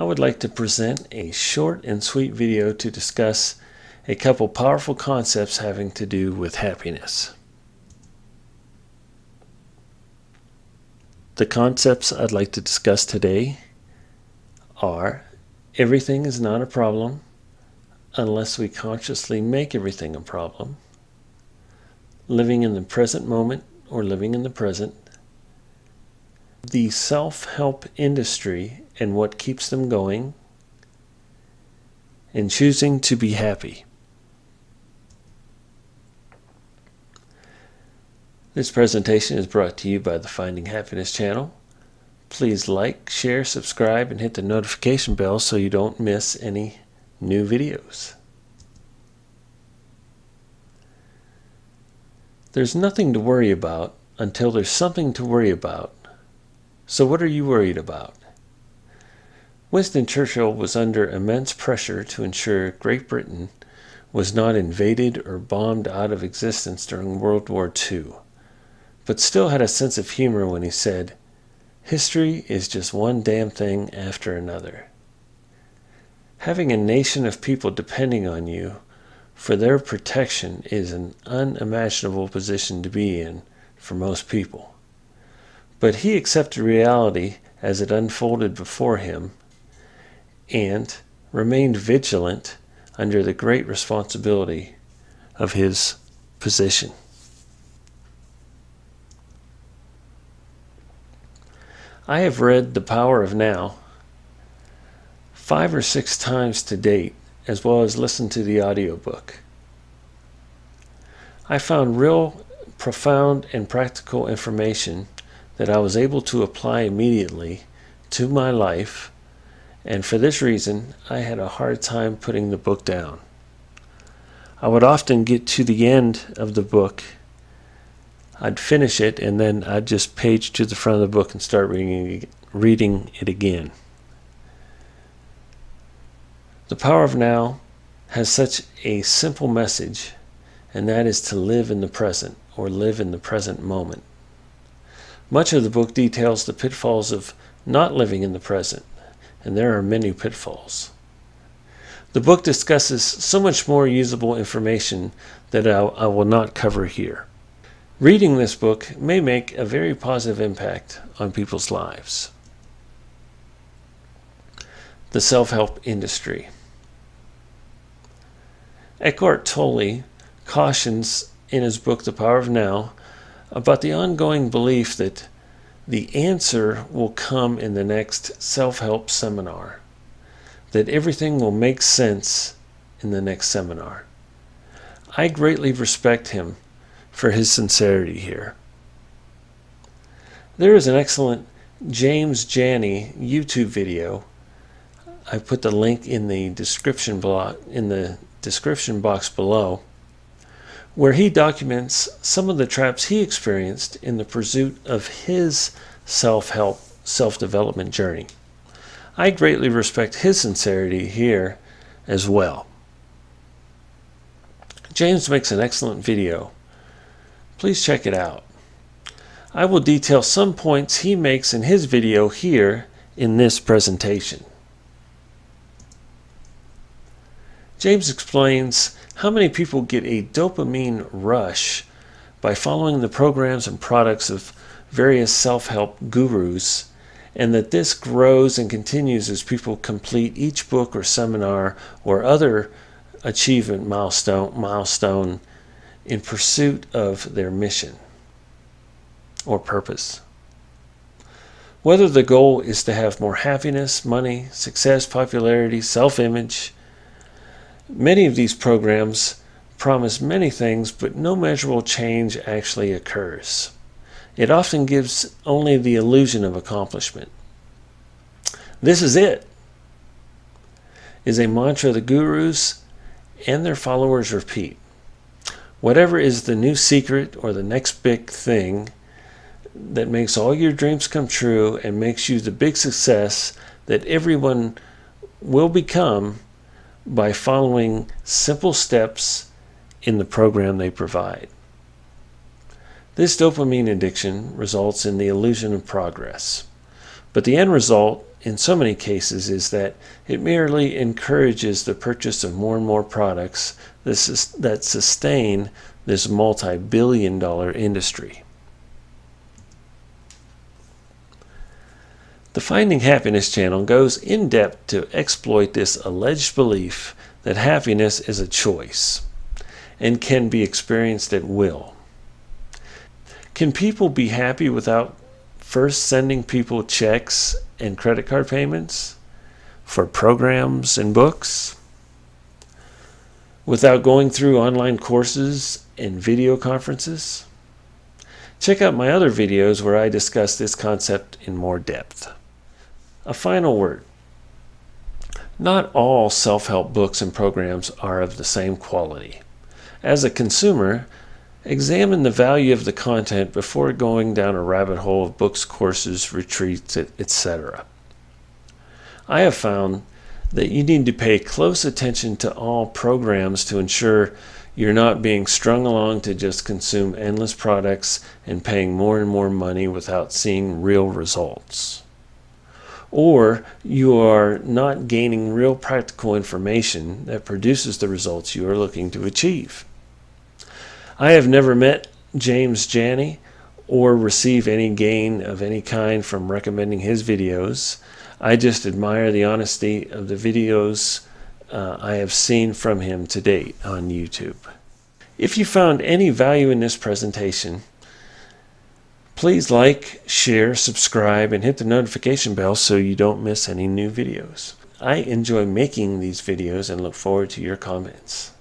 I would like to present a short and sweet video to discuss a couple powerful concepts having to do with happiness. The concepts I'd like to discuss today are: everything is not a problem unless we consciously make everything a problem; living in the present moment, or living in the present; the self-help industry and what keeps them going; and choosing to be happy. This presentation is brought to you by the Finding Happiness channel. Please like, share, subscribe, and hit the notification bell so you don't miss any new videos. There's nothing to worry about until there's something to worry about. So what are you worried about? Winston Churchill was under immense pressure to ensure Great Britain was not invaded or bombed out of existence during World War II, but still had a sense of humor when he said, "History is just one damn thing after another." Having a nation of people depending on you for their protection is an unimaginable position to be in for most people. But he accepted reality as it unfolded before him and remained vigilant under the great responsibility of his position. I have read The Power of Now 5 or 6 times to date, as well as listened to the audiobook. I found real, profound, and practical information that I was able to apply immediately to my life, and for this reason I had a hard time putting the book down. I would often get to the end of the book, I'd finish it, and then I'd just page to the front of the book and start reading it again. The Power of Now has such a simple message, and that is to live in the present, or live in the present moment. Much of the book details the pitfalls of not living in the present, and there are many pitfalls. The book discusses so much more usable information that I will not cover here. Reading this book may make a very positive impact on people's lives. The self-help industry. Eckhart Tolle cautions in his book The Power of Now about the ongoing belief that the answer will come in the next self-help seminar, that everything will make sense in the next seminar. I greatly respect him for his sincerity here. There is an excellent James Jani YouTube video. I put the link in the description box below, where he documents some of the traps he experienced in the pursuit of his self-help, self-development journey. I greatly respect his sincerity here as well. James makes an excellent video. Please check it out. I will detail some points he makes in his video here in this presentation. James explains how many people get a dopamine rush by following the programs and products of various self-help gurus, and that this grows and continues as people complete each book or seminar or other achievement milestone in pursuit of their mission or purpose. Whether the goal is to have more happiness, money, success, popularity, self-image, many of these programs promise many things, but no measurable change actually occurs. It often gives only the illusion of accomplishment. "This is it," is a mantra the gurus and their followers repeat. Whatever is the new secret or the next big thing that makes all your dreams come true and makes you the big success that everyone will become by following simple steps in the program they provide. This dopamine addiction results in the illusion of progress, but the end result in so many cases is that it merely encourages the purchase of more and more products that sustain this multi-billion-dollar industry. The Finding Happiness channel goes in depth to exploit this alleged belief that happiness is a choice and can be experienced at will. Can people be happy without first sending people checks and credit card payments for programs and books? Without going through online courses and video conferences? Check out my other videos where I discuss this concept in more depth. A final word. Not all self-help books and programs are of the same quality. As a consumer, examine the value of the content before going down a rabbit hole of books, courses, retreats, etc. I have found that you need to pay close attention to all programs to ensure you're not being strung along to just consume endless products and paying more and more money without seeing real results. Or you are not gaining real practical information that produces the results you are looking to achieve. I have never met James Jani or receive any gain of any kind from recommending his videos. I just admire the honesty of the videos I have seen from him to date on YouTube. If you found any value in this presentation, please like, share, subscribe, and hit the notification bell so you don't miss any new videos. I enjoy making these videos and look forward to your comments.